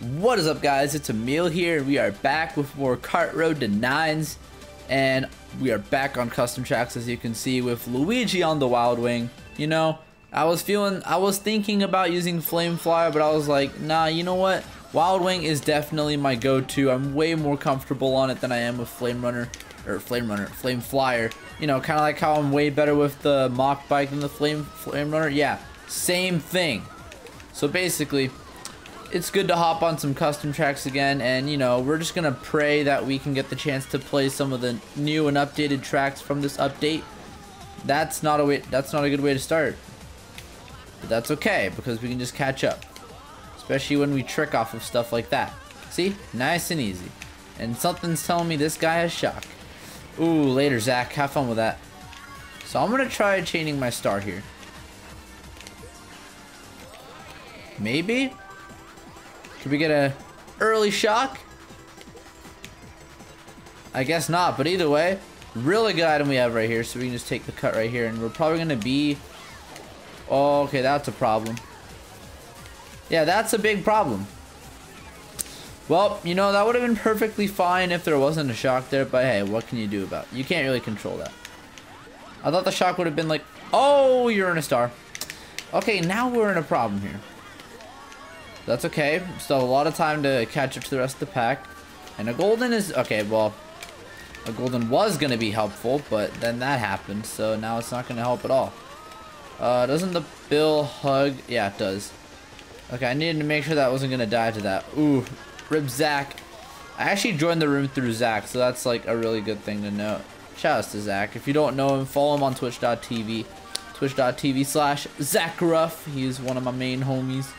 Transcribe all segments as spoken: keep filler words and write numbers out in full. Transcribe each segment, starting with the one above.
What is up, guys? It's Emile here, and we are back with more Kart Road to Nines, and we are back on custom tracks, as you can see, with Luigi on the Wild Wing. You know, I was feeling, I was thinking about using Flame Flyer, but I was like, nah, you know what? Wild Wing is definitely my go-to. I'm way more comfortable on it than I am with Flame Runner, or Flame Runner, Flame Flyer. You know, kind of like how I'm way better with the Mach Bike than the Flame Flame Runner. Yeah, same thing. So basically, it's good to hop on some custom tracks again, and you know, we're just gonna pray that we can get the chance to play some of the new and updated tracks from this update. That's not a way, that's not a good way to start, but that's okay, because we can just catch up, especially when we trick off of stuff like that. See, nice and easy. And something's telling me this guy has shock. Ooh, later, Zach. Have fun with that. So I'm gonna try chaining my star here. Maybe? Could we get a early shock? I guess not, but either way, really good item we have right here, so we can just take the cut right here, and we're probably gonna be... Oh, okay, that's a problem. Yeah, that's a big problem. Well, you know, that would have been perfectly fine if there wasn't a shock there, but hey, what can you do about it? You can't really control that. I thought the shock would have been like, oh, you're in a star. Okay, now we're in a problem here. That's okay. Still have a lot of time to catch up to the rest of the pack. And a golden is... Okay, well, a golden was going to be helpful, but then that happened, so now it's not going to help at all. Uh, doesn't the bill hug? Yeah, it does. Okay, I needed to make sure that I wasn't going to die to that. Ooh, rip Zach. I actually joined the room through Zach, so that's like a really good thing to know. Shout out to Zach. If you don't know him, follow him on twitch dot T V. twitch dot T V slash ZachRuff. He's one of my main homies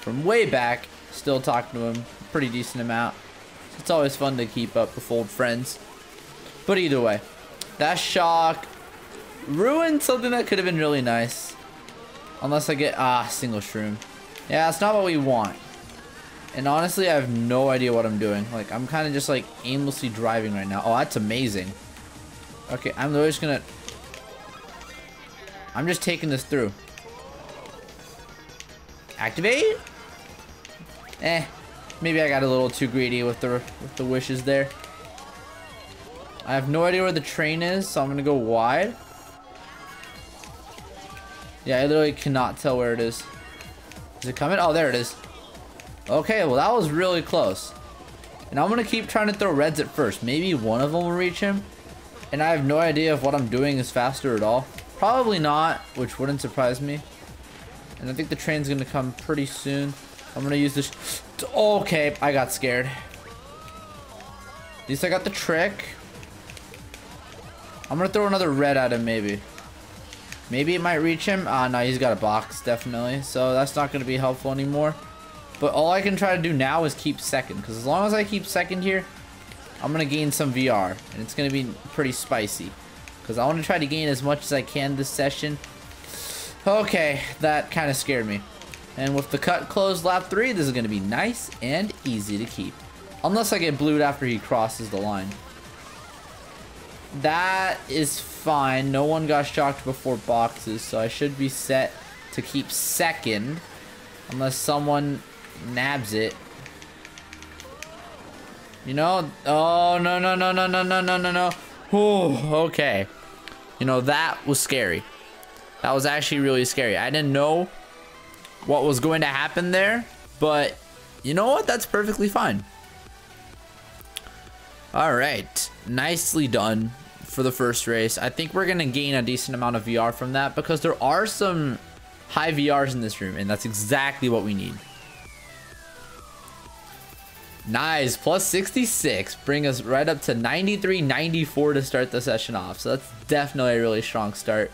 from way back. Still talking to him pretty decent amount. It's always fun to keep up with old friends. But either way, that shock ruined something that could have been really nice. Unless I get, ah, single shroom. Yeah, it's not what we want. And honestly, I have no idea what I'm doing. Like, I'm kind of just like aimlessly driving right now. Oh, that's amazing. Okay, I'm just gonna... I'm just taking this through. Activate? Eh, maybe I got a little too greedy with the with the wishes there. I have no idea where the train is, so I'm gonna go wide. Yeah, I literally cannot tell where it is. Is it coming? Oh, there it is. Okay, well, that was really close. And I'm gonna keep trying to throw reds at first. Maybe one of them will reach him. And I have no idea if what I'm doing is faster at all. Probably not, which wouldn't surprise me. And I think the train's gonna come pretty soon. I'm gonna use this. Okay, I got scared. At least I got the trick. I'm gonna throw another red at him, maybe. Maybe it might reach him. Ah, no, he's got a box, definitely. So that's not gonna be helpful anymore. But all I can try to do now is keep second, because as long as I keep second here, I'm gonna gain some V R, and it's gonna be pretty spicy, because I want to try to gain as much as I can this session. Okay, that kind of scared me. And with the cut closed lap three, this is gonna be nice and easy to keep, unless I get blued after he crosses the line. That is fine. No one got shocked before boxes, so I should be set to keep second, unless someone nabs it. You know, oh no no no no no no no no no. Whew, okay, you know, that was scary. That was actually really scary. I didn't know what was going to happen there, but you know what, that's perfectly fine. All right, nicely done for the first race. I think we're gonna gain a decent amount of V R from that, because there are some high V Rs in this room, and that's exactly what we need. Nice, plus sixty-six, bring us right up to ninety-three ninety-four to start the session off. So that's definitely a really strong start.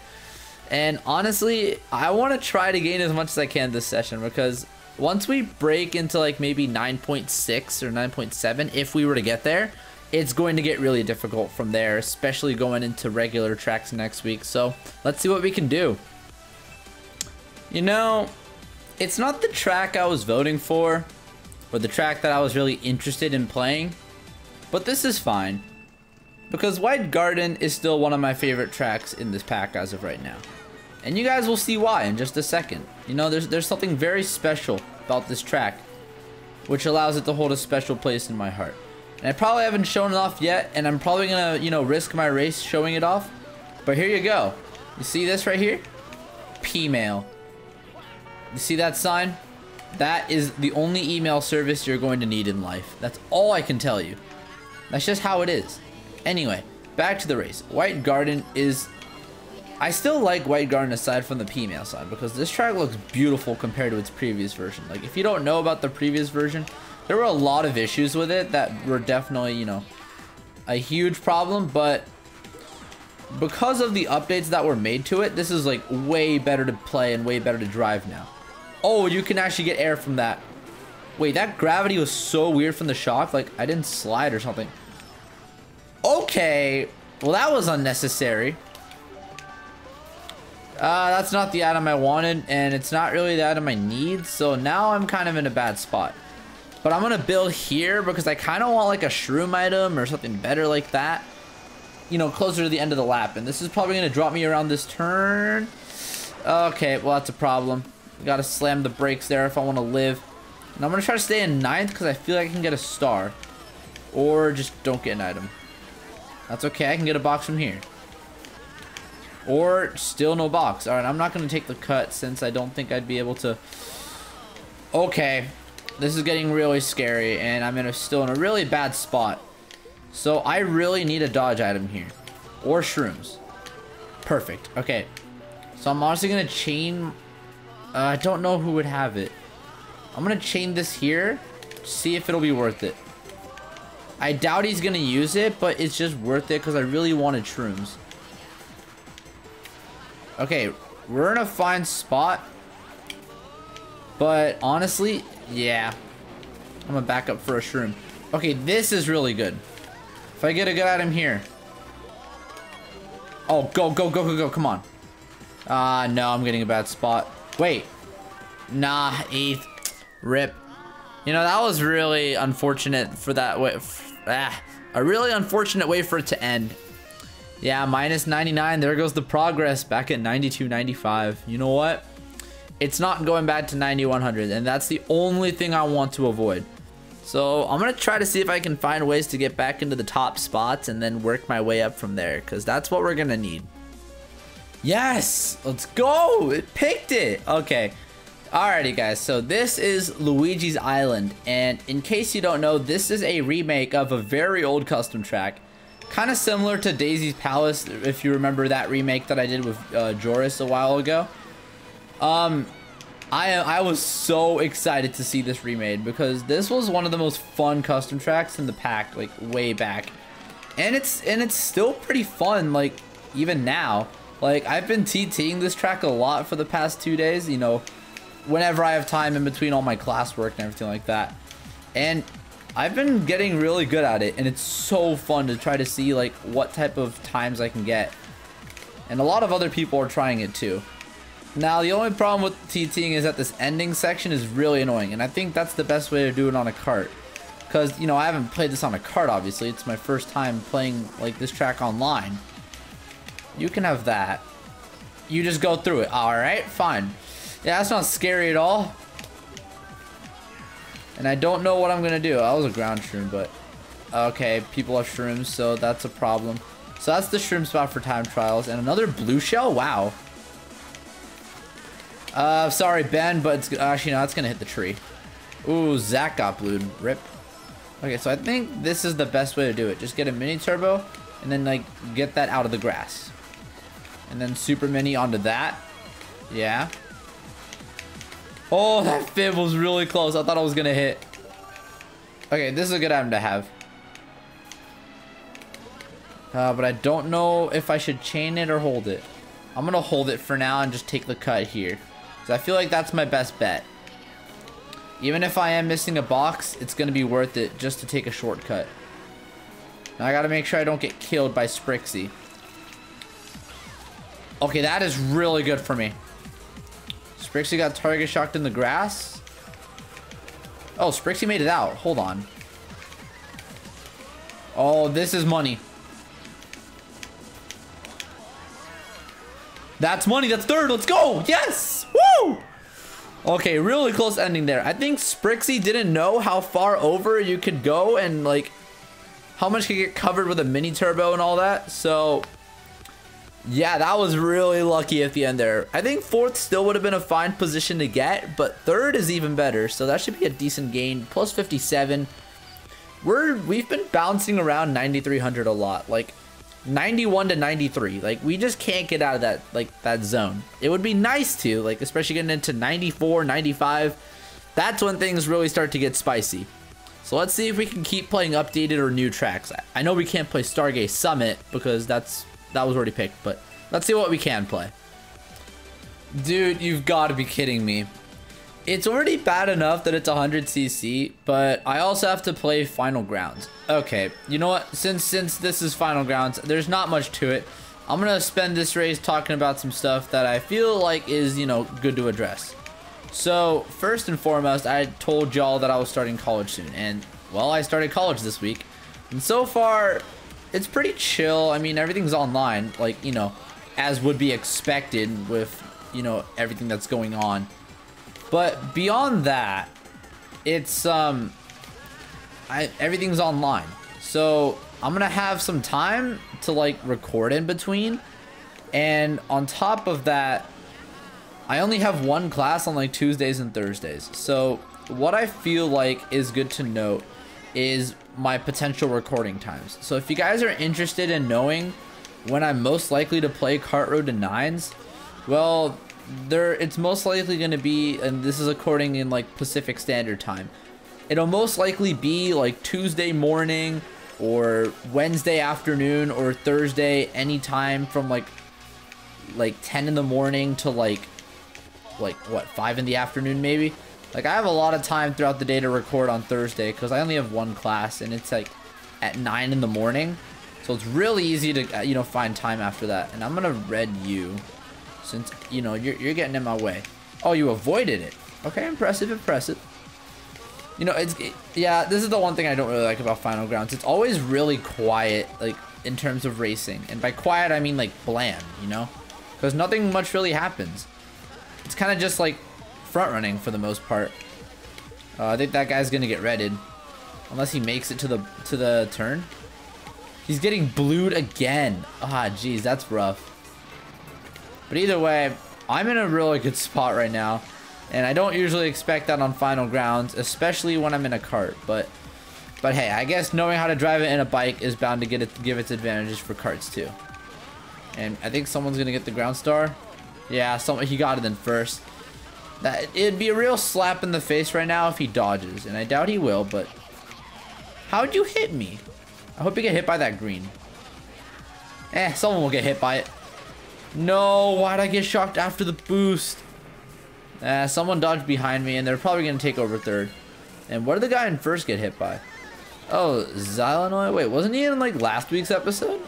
And honestly, I want to try to gain as much as I can this session, because once we break into like maybe nine point six or nine point seven, if we were to get there, it's going to get really difficult from there, especially going into regular tracks next week. So let's see what we can do. You know, it's not the track I was voting for, or the track that I was really interested in playing, but this is fine, because White Garden is still one of my favorite tracks in this pack as of right now, and you guys will see why in just a second. You know, there's there's something very special about this track, which allows it to hold a special place in my heart. And I probably haven't shown it off yet, and I'm probably gonna, you know, risk my race showing it off. But here you go. You see this right here? Pmail. You see that sign? That is the only email service you're going to need in life. That's all I can tell you. That's just how it is. Anyway, back to the race. White Garden is... I still like White Garden aside from the Pmail side, because this track looks beautiful compared to its previous version. Like, if you don't know about the previous version, there were a lot of issues with it that were definitely, you know, a huge problem, but because of the updates that were made to it, this is like way better to play and way better to drive now. Oh, you can actually get air from that. Wait, that gravity was so weird from the shock. Like, I didn't slide or something. Okay. Well, that was unnecessary. Uh, that's not the item I wanted, and it's not really the item I need, so now I'm kind of in a bad spot. But I'm going to build here because I kind of want, like, a shroom item or something better like that. You know, closer to the end of the lap, and this is probably going to drop me around this turn. Okay, well, that's a problem. Gotta slam the brakes there if I want to live. And I'm gonna try to stay in ninth because I feel like I can get a star. Or just don't get an item. That's okay, I can get a box from here. Or still no box. Alright, I'm not gonna take the cut since I don't think I'd be able to. Okay, this is getting really scary and I'm in a, still in a really bad spot. So I really need a dodge item here. Or shrooms. Perfect, okay. So I'm honestly gonna chain... Uh, I don't know who would have it. I'm gonna chain this here, see if it'll be worth it. I doubt he's gonna use it, but it's just worth it because I really wanted shrooms. Okay, we're in a fine spot, but honestly, yeah, I'm gonna back up for a shroom. Okay, this is really good. If I get a good item here, oh, go, go, go, go, go! Come on. Ah, uh, no, I'm getting a bad spot. Wait, nah, eighth, rip. You know, that was really unfortunate for that way, ah, a really unfortunate way for it to end. Yeah, minus ninety-nine, there goes the progress back at ninety-two ninety-five. You know what? It's not going back to ninety-one hundred, and that's the only thing I want to avoid. So I'm gonna try to see if I can find ways to get back into the top spots and then work my way up from there, because that's what we're gonna need. Yes, let's go. It picked it. Okay. Alrighty, guys. So this is Luigi's Island. And in case you don't know, this is a remake of a very old custom track. Kind of similar to Daisy's Palace, if you remember that remake that I did with uh, Joris a while ago. Um, I, I was so excited to see this remade because this was one of the most fun custom tracks in the pack, like way back. And it's, and it's still pretty fun, like even now. Like, I've been T T'ing this track a lot for the past two days, you know, whenever I have time in between all my classwork and everything like that. And I've been getting really good at it, and it's so fun to try to see, like, what type of times I can get. And a lot of other people are trying it, too. Now, the only problem with T T'ing is that this ending section is really annoying, and I think that's the best way to do it on a kart. Because, you know, I haven't played this on a kart, obviously. It's my first time playing, like, this track online. You can have that. You just go through it. Alright, fine. Yeah, that's not scary at all. And I don't know what I'm gonna do. That was a ground shroom, but... Okay, people have shrooms, so that's a problem. So that's the shroom spot for time trials. And another blue shell? Wow. Uh, sorry, Ben, but it's... Actually, no, it's gonna hit the tree. Ooh, Zach got blued. Rip. Okay, so I think this is the best way to do it. Just get a mini turbo, and then, like, get that out of the grass. And then super mini onto that. Yeah. Oh, that fib was really close. I thought I was gonna hit. Okay, this is a good item to have. Uh, but I don't know if I should chain it or hold it. I'm gonna hold it for now and just take the cut here. Because I feel like that's my best bet. Even if I am missing a box, it's gonna be worth it just to take a shortcut. Now I gotta make sure I don't get killed by Sprixie. Okay, that is really good for me. Sprixie got target shocked in the grass. Oh, Sprixie made it out. Hold on. Oh, this is money. That's money. That's third. Let's go. Yes. Woo. Okay, really close ending there. I think Sprixie didn't know how far over you could go and like how much could get covered with a mini turbo and all that. So yeah, that was really lucky at the end there. I think fourth still would have been a fine position to get, but third is even better. So that should be a decent gain, plus fifty-seven. We're, we've been bouncing around ninety-three hundred a lot, like ninety-one to ninety-three. Like we just can't get out of that, like that zone. It would be nice to, like, especially getting into ninety-four, ninety-five. That's when things really start to get spicy. So let's see if we can keep playing updated or new tracks. I know we can't play Stargate Summit because that's, that was already picked, but let's see what we can play. Dude, you've got to be kidding me. It's already bad enough that it's one hundred C C, but I also have to play Final Grounds. Okay, you know what? Since since this is Final Grounds, there's not much to it. I'm going to spend this race talking about some stuff that I feel like is, you know, good to address. So, first and foremost, I told y'all that I was starting college soon, and, well, I started college this week. And so far, it's pretty chill. I mean, everything's online, like, you know, as would be expected with, you know, everything that's going on. But beyond that, it's, um, I, everything's online. So I'm going to have some time to like record in between. And on top of that, I only have one class on like Tuesdays and Thursdays. So what I feel like is good to note is my potential recording times. So if you guys are interested in knowing when I'm most likely to play Kart Road to Nines, well, there, it's most likely going to be, and this is according in like Pacific Standard Time, it'll most likely be like Tuesday morning or Wednesday afternoon or Thursday, anytime from like like ten in the morning to like like what, five in the afternoon maybe. Like I have a lot of time throughout the day to record on Thursday because I only have one class and it's like at nine in the morning, so it's really easy to, you know, find time after that. And I'm gonna red you since, you know, you're, you're getting in my way. Oh, you avoided it. Okay, impressive, impressive. You know, it's, it, yeah, this is the one thing I don't really like about Final Grounds. It's always really quiet, like, in terms of racing. And by quiet, I mean, like, bland, you know? Because nothing much really happens. It's kind of just, like, front-running for the most part. Uh, I think that guy's going to get redded. Unless he makes it to the, to the turn. He's getting blued again. Ah, geez, that's rough. But either way, I'm in a really good spot right now, and I don't usually expect that on Final Grounds, especially when I'm in a kart. But, but hey, I guess knowing how to drive it in a bike is bound to get it, give its advantages for karts too. And I think someone's gonna get the ground star. Yeah, someone, he got it in first. That, it'd be a real slap in the face right now if he dodges, and I doubt he will. But how'd you hit me? I hope you get hit by that green. Eh, someone will get hit by it. No, why'd I get shocked after the boost? Uh, someone dodged behind me, and they're probably going to take over third. And what did the guy in first get hit by? Oh, Xylanoi? Wait, wasn't he in, like, last week's episode?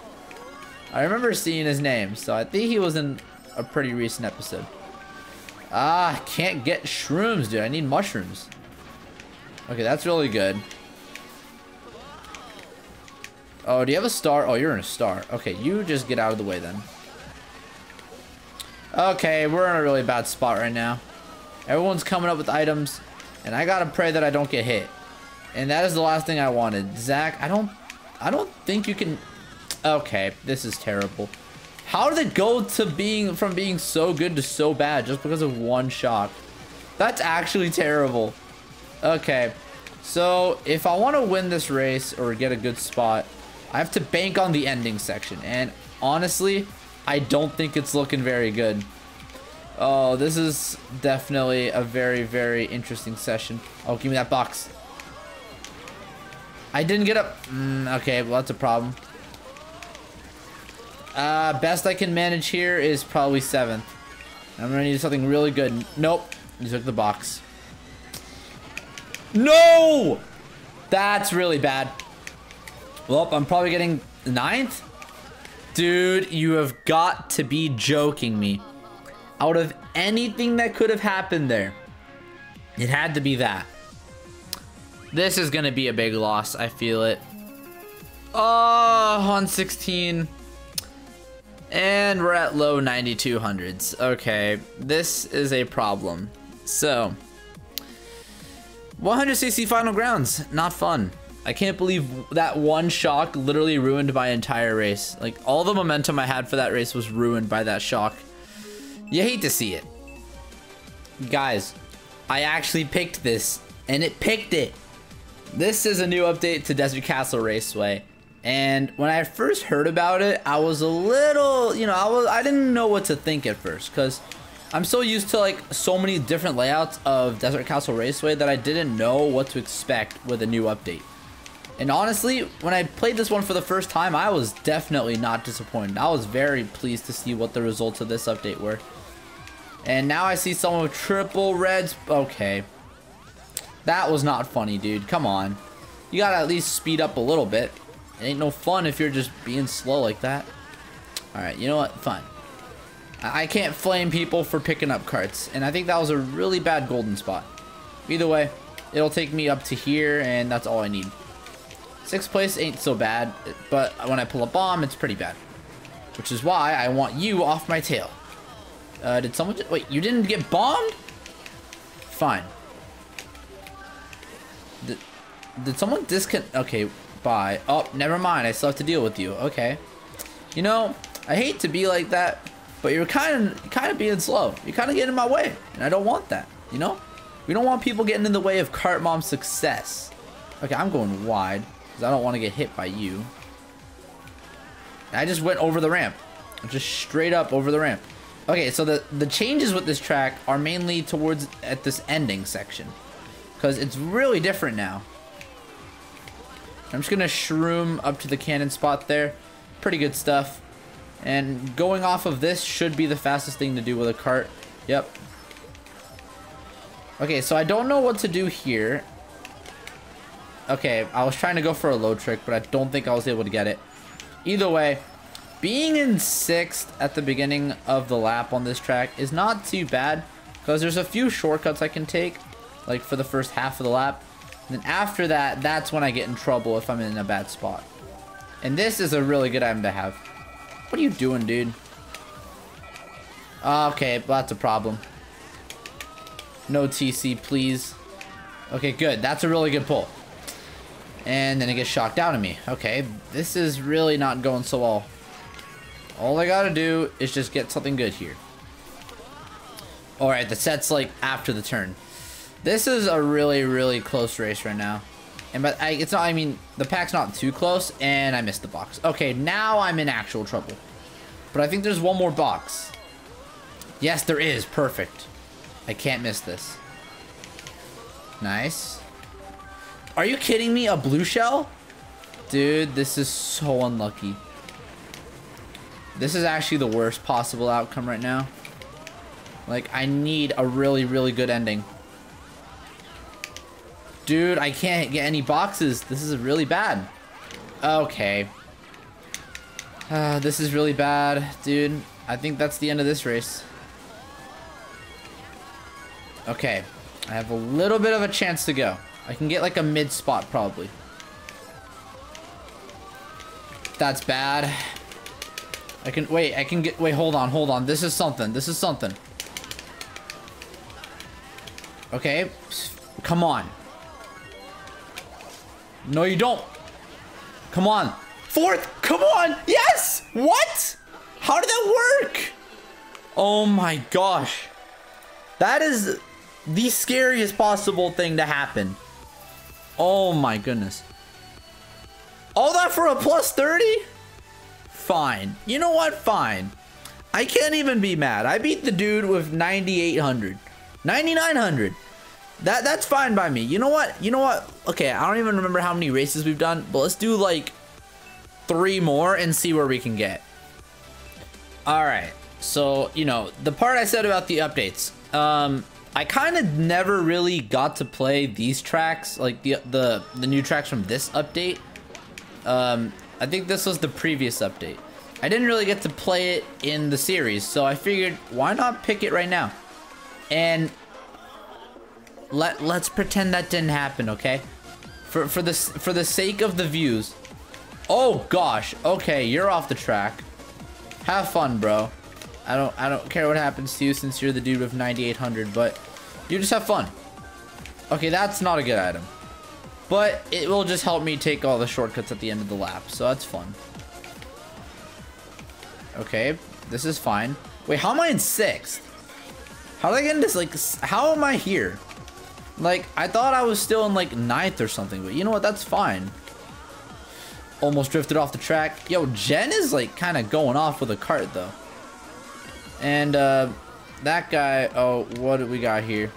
I remember seeing his name, so I think he was in a pretty recent episode. Ah, can't get shrooms, dude. I need mushrooms. Okay, that's really good. Oh, do you have a star? Oh, you're in a star. Okay, you just get out of the way then. Okay, we're in a really bad spot right now. Everyone's coming up with items, and I gotta pray that I don't get hit. And that is the last thing I wanted. Zach, I don't, I don't think you can. Okay, this is terrible. How did it go to being from being so good to so bad just because of one shot? That's actually terrible. Okay, so if I want to win this race or get a good spot, I have to bank on the ending section, and honestly, I don't think it's looking very good. Oh, this is definitely a very, very interesting session. Oh, give me that box. I didn't get up. Mm, okay, well, that's a problem. Uh, best I can manage here is probably seventh. I'm going to need something really good. Nope. You took the box. No! That's really bad. Well, I'm probably getting ninth. Dude, you have got to be joking me. Out of anything that could have happened there, it had to be that. This is going to be a big loss. I feel it. Oh, on sixteen. And we're at low ninety-two hundreds. Okay, this is a problem. So, one hundred sixty Final Grounds, not fun. I can't believe that one shock literally ruined my entire race. Like, all the momentum I had for that race was ruined by that shock. You hate to see it. Guys, I actually picked this, and it picked it. This is a new update to Desert Castle Raceway. And when I first heard about it, I was a little, you know, I was I didn't know what to think at first, because I'm so used to, like, so many different layouts of Desert Castle Raceway that I didn't know what to expect with a new update. And honestly, when I played this one for the first time, I was definitely not disappointed. I was very pleased to see what the results of this update were. And now I see someone with triple reds. Okay. That was not funny, dude. Come on. You gotta at least speed up a little bit. It ain't no fun if you're just being slow like that. Alright, you know what? Fine. I, I can't flame people for picking up carts. And I think that was a really bad golden spot. Either way, it'll take me up to here, and that's all I need. Sixth place ain't so bad, but when I pull a bomb, it's pretty bad. Which is why I want you off my tail. Uh, did someone... Wait, you didn't get bombed? Fine. Did, did someone disconnect? Okay, bye. Oh, never mind. I still have to deal with you. Okay. You know, I hate to be like that, but you're kind of kind of being slow. You're kind of getting in my way, and I don't want that, you know? We don't want people getting in the way of Kart Mom's success. Okay, I'm going wide, because I don't want to get hit by you. I just went over the ramp. Just straight up over the ramp. Okay, so the, the changes with this track are mainly towards at this ending section. Because it's really different now. I'm just going to shroom up to the cannon spot there. Pretty good stuff. And going off of this should be the fastest thing to do with a cart. Yep. Okay, so I don't know what to do here. Okay, I was trying to go for a low trick, but I don't think I was able to get it. Either way... Being in sixth at the beginning of the lap on this track is not too bad, because there's a few shortcuts I can take, like for the first half of the lap. And then after that, that's when I get in trouble if I'm in a bad spot. And this is a really good item to have. What are you doing, dude? Okay, that's a problem. No T C, please. Okay, good. That's a really good pull. And then it gets shocked down to me. Okay, this is really not going so well. All I gotta do is just get something good here. Alright, the set's like after the turn. This is a really, really close race right now. And but I, it's not, I mean, the pack's not too close, and I missed the box. Okay, now I'm in actual trouble. But I think there's one more box. Yes, there is. Perfect. I can't miss this. Nice. Are you kidding me? A blue shell? Dude, this is so unlucky. This is actually the worst possible outcome right now. Like, I need a really, really good ending. Dude, I can't get any boxes. This is really bad. Okay. Uh, this is really bad. Dude, I think that's the end of this race. Okay. I have a little bit of a chance to go. I can get, like, a mid-spot, probably. That's bad. I can, wait, I can get, wait, hold on, hold on. This is something, this is something. Okay, come on. No, you don't. Come on. Fourth, come on, yes! What? How did that work? Oh my gosh. That is the scariest possible thing to happen. Oh my goodness. All that for a plus thirty? Fine. You know what? Fine. I can't even be mad. I beat the dude with ninety-eight hundred. ninety-nine hundred. That, that's fine by me. You know what? You know what? Okay, I don't even remember how many races we've done, but let's do like three more and see where we can get. Alright. So, you know, the part I said about the updates. Um, I kind of never really got to play these tracks, like the, the, the new tracks from this update. Um... I think this was the previous update. I didn't really get to play it in the series, so I figured, why not pick it right now? And let let's pretend that didn't happen, okay? For for the for the sake of the views. Oh gosh. Okay, you're off the track. Have fun, bro. I don't I don't care what happens to you since you're the dude with ninety-eight hundred, but You just have fun. Okay, that's not a good item. But it will just help me take all the shortcuts at the end of the lap. So that's fun. Okay, this is fine. Wait, how am I in sixth? How did I get in this? Like, how am I here? Like, I thought I was still in like ninth or something. But you know what? That's fine. Almost drifted off the track. Yo, Jen is like kind of going off with a cart though. And uh, that guy. Oh, what do we got here?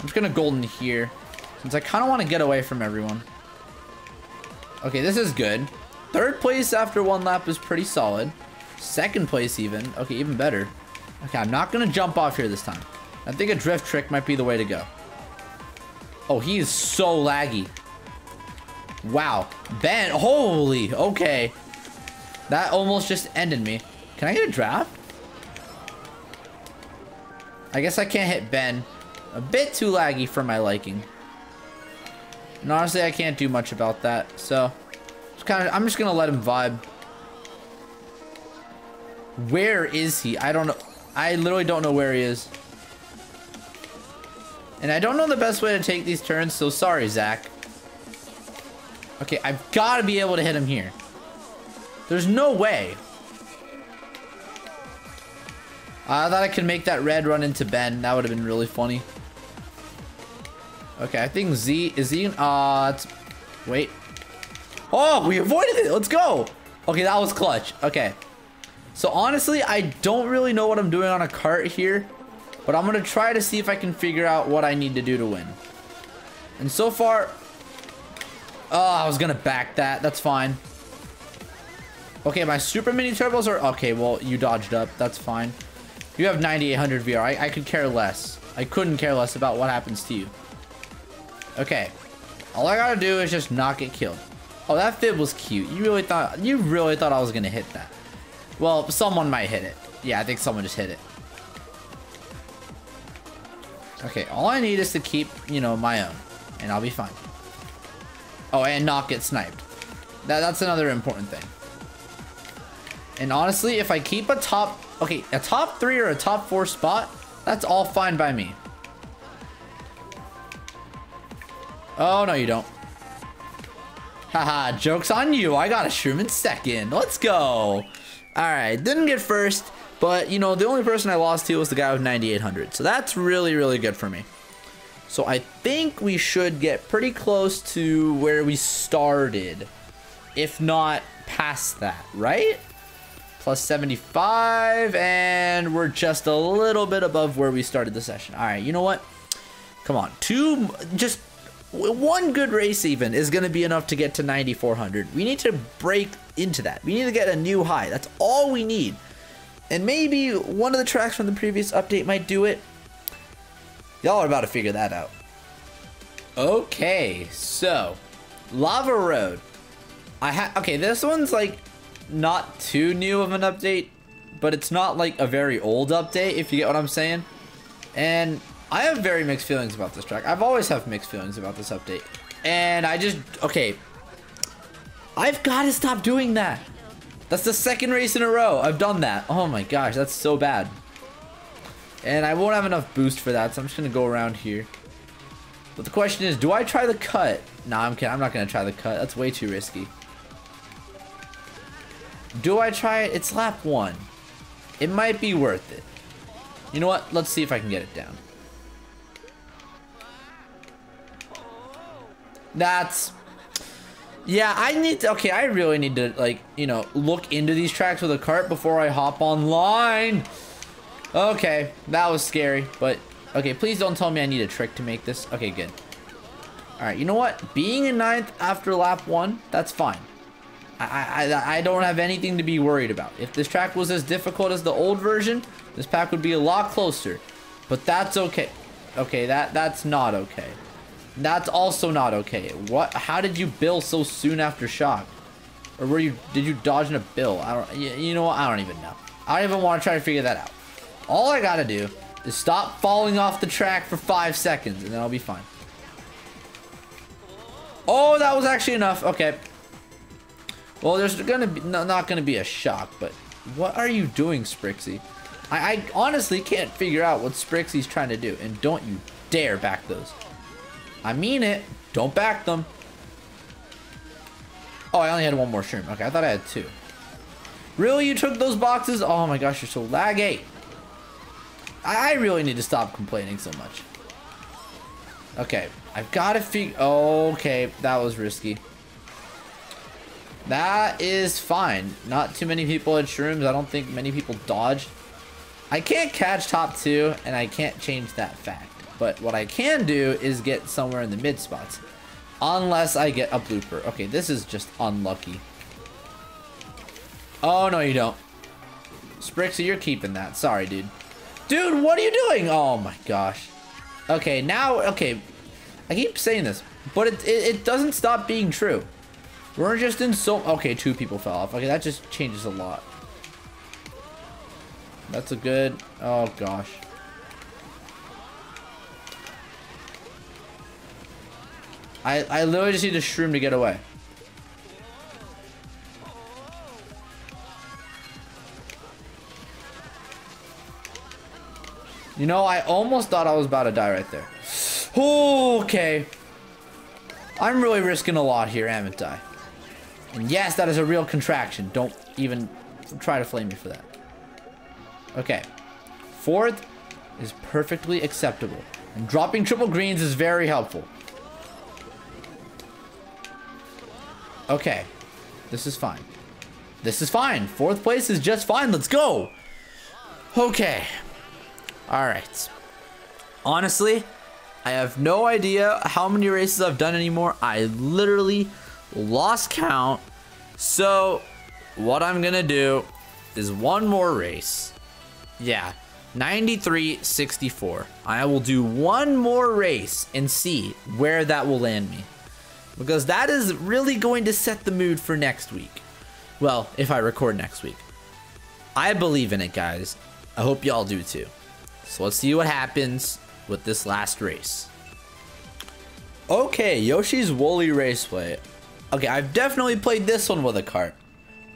I'm just gonna golden here. Since I kind of want to get away from everyone. Okay, this is good. Third place after one lap is pretty solid. Second place even. Okay, even better. Okay, I'm not going to jump off here this time. I think a drift trick might be the way to go. Oh, he is so laggy. Wow. Ben, holy. Okay. That almost just ended me. Can I get a draft? I guess I can't hit Ben. A bit too laggy for my liking. And honestly, I can't do much about that. So, just kind of, I'm just going to let him vibe. Where is he? I don't know. I literally don't know where he is. And I don't know the best way to take these turns, so sorry, Zach. Okay, I've got to be able to hit him here. There's no way. I thought I could make that red run into Ben. That would have been really funny. Okay, I think Z is he? Uh, wait. Oh, we avoided it. Let's go. Okay, that was clutch. Okay. So honestly, I don't really know what I'm doing on a cart here, but I'm going to try to see if I can figure out what I need to do to win. And so far, oh, I was going to back that. That's fine. Okay, my super mini turbos are okay. Well, you dodged up. That's fine. You have ninety-eight hundred V R. I, I could care less. I couldn't care less about what happens to you. Okay. All I got to do is just not get killed. Oh, that fib was cute. You really thought you really thought I was going to hit that. Well, someone might hit it. Yeah, I think someone just hit it. Okay, all I need is to keep, you know, my own. And I'll be fine. Oh, and not get sniped. That, that's another important thing. And honestly, if I keep a top... Okay, a top three or a top four spot, that's all fine by me. Oh, no, you don't. Haha, joke's on you. I got a shroom in second. Let's go. Alright, didn't get first, but, you know, the only person I lost to was the guy with ninety-eight hundred. So that's really, really good for me. So I think we should get pretty close to where we started. If not past that, right? Plus seventy-five, and we're just a little bit above where we started the session. Alright, you know what? Come on. Two, just one good race even is going to be enough to get to ninety-four hundred. We need to break into that. We need to get a new high. That's all we need. And maybe one of the tracks from the previous update might do it. Y'all are about to figure that out. Okay, so Lava Road. I ha okay, this one's like not too new of an update, but it's not like a very old update, if you get what I'm saying. And I have very mixed feelings about this track. I've always have mixed feelings about this update. And I just okay. I've got to stop doing that. That's the second race in a row I've done that. Oh my gosh, that's so bad. And I won't have enough boost for that, so I'm just going to go around here. But the question is, do I try the cut? Nah, I'm kidding. I'm not going to try the cut. That's way too risky. Do I try it? It's lap one. It might be worth it. You know what? Let's see if I can get it down. That's... Yeah, I need to, okay, I really need to, like, you know, look into these tracks with a cart before I hop online. Okay, that was scary, but, okay, please don't tell me I need a trick to make this. Okay, good. All right, you know what? Being in ninth after lap one, that's fine. I, I, I don't have anything to be worried about. If this track was as difficult as the old version, this pack would be a lot closer, but that's okay. Okay, that that's not okay. That's also not okay. What? How did you bill so soon after shock? Or were you? Did you dodge in a bill? I don't. You, you know what? I don't even know. I don't even want to try to figure that out. All I gotta do is stop falling off the track for five seconds, and then I'll be fine. Oh, that was actually enough. Okay. Well, there's gonna be no, not gonna be a shock, but what are you doing, Sprixie? I, I honestly can't figure out what Sprixie's trying to do. And don't you dare back those. I mean it. Don't back them. Oh, I only had one more shroom. Okay, I thought I had two. Really? You took those boxes? Oh my gosh, you're so laggy. I really need to stop complaining so much. Okay, I've got to figure... Okay, that was risky. That is fine. Not too many people had shrooms. I don't think many people dodged. I can't catch top two, and I can't change that fact. But what I can do is get somewhere in the mid spots. Unless I get a blooper. Okay, this is just unlucky. Oh, no, you don't. Sprixie, you're keeping that. Sorry, dude. Dude, what are you doing? Oh, my gosh. Okay, now... Okay, I keep saying this, but it, it, it doesn't stop being true. We're just in so... Okay, two people fell off. Okay, that just changes a lot. That's a good... Oh, gosh. I, I literally just need a shroom to get away. You know, I almost thought I was about to die right there. Ooh, okay. I'm really risking a lot here, haven't I? And yes, that is a real contraction. Don't even try to flame me for that. Okay. Fourth is perfectly acceptable. And dropping triple greens is very helpful. Okay, this is fine. This is fine. Fourth place is just fine. Let's go. Okay. All right. Honestly, I have no idea how many races I've done anymore. I literally lost count. So what I'm going to do is one more race. Yeah, ninety-three sixty-four. I will do one more race and see where that will land me. Because that is really going to set the mood for next week. Well, if I record next week. I believe in it, guys. I hope y'all do too. So let's see what happens with this last race. Okay, Yoshi's Woolly Raceway. Okay, I've definitely played this one with a cart.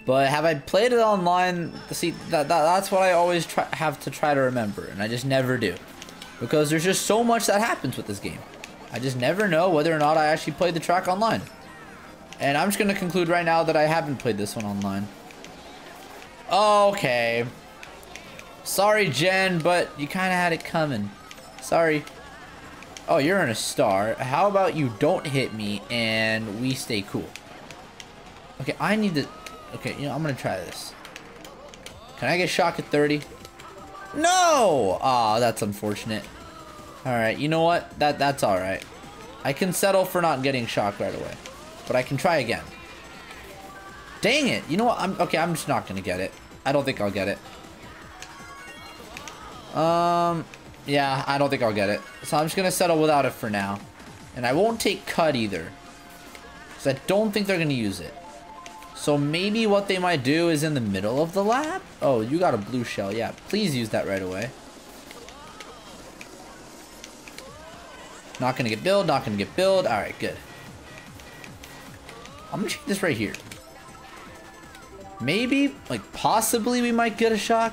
But have I played it online? See, that, that, that's what I always try, have to try to remember. And I just never do. Because there's just so much that happens with this game. I just never know whether or not I actually played the track online. And I'm just going to conclude right now that I haven't played this one online. Okay. Sorry, Jen, but you kind of had it coming. Sorry. Oh, you're in a star. How about you don't hit me and we stay cool? Okay, I need to... Okay, you know, I'm going to try this. Can I get shock at thirty? No! Aw, that's unfortunate. Alright, you know what? That that's alright. I can settle for not getting shocked right away. But I can try again. Dang it! You know what? I'm okay, I'm just not gonna get it. I don't think I'll get it. Um yeah, I don't think I'll get it. So I'm just gonna settle without it for now. And I won't take cut either. Because I don't think they're gonna use it. So maybe what they might do is in the middle of the lap? Oh, you got a blue shell, yeah. Please use that right away. Not gonna get billed, not gonna get billed. Alright, good. I'm gonna check this right here. Maybe, like, possibly we might get a shock.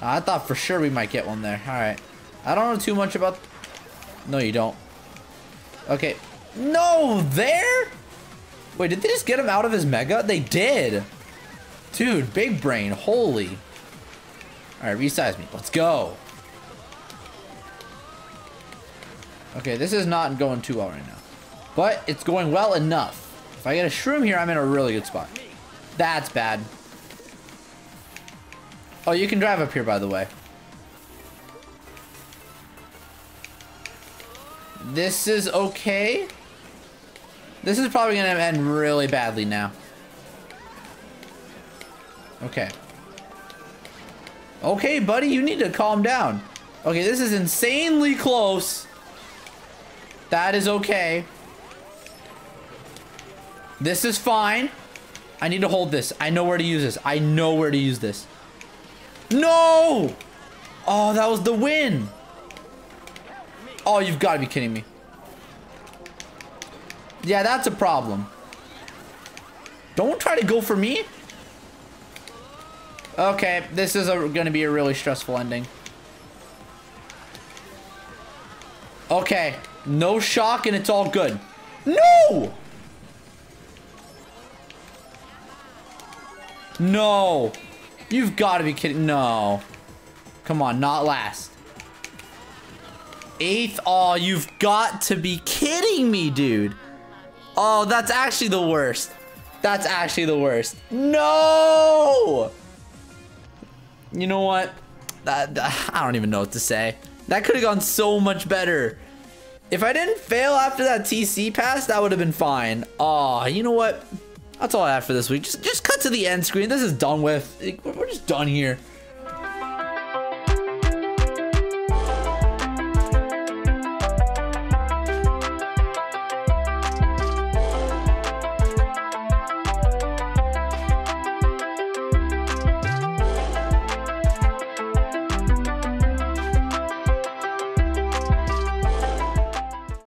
Uh, I thought for sure we might get one there. Alright. I don't know too much about... No, you don't. Okay. No, there? Wait, did they just get him out of his mega? They did. Dude, big brain. Holy. Alright, resize me. Let's go. Okay, this is not going too well right now. But it's going well enough. If I get a shroom here, I'm in a really good spot. That's bad. Oh, you can drive up here, by the way. This is okay. This is probably going to end really badly now. Okay. Okay, buddy, you need to calm down. Okay, this is insanely close. That is okay. This is fine. I need to hold this. I know where to use this. I know where to use this. No! Oh, that was the win. Oh, you've got to be kidding me. Yeah, that's a problem. Don't try to go for me. Okay, this is going to be a really stressful ending. Okay, no shock and it's all good. No! No! You've got to be kidding. No. Come on, not last. Eighth? Oh, you've got to be kidding me, dude. Oh, that's actually the worst. That's actually the worst. No! You know what? That, that, I don't even know what to say. That could have gone so much better. If I didn't fail after that T C pass, that would have been fine. Oh, you know what? That's all I have for this week. Just, just cut to the end screen. This is done with. We're just done here.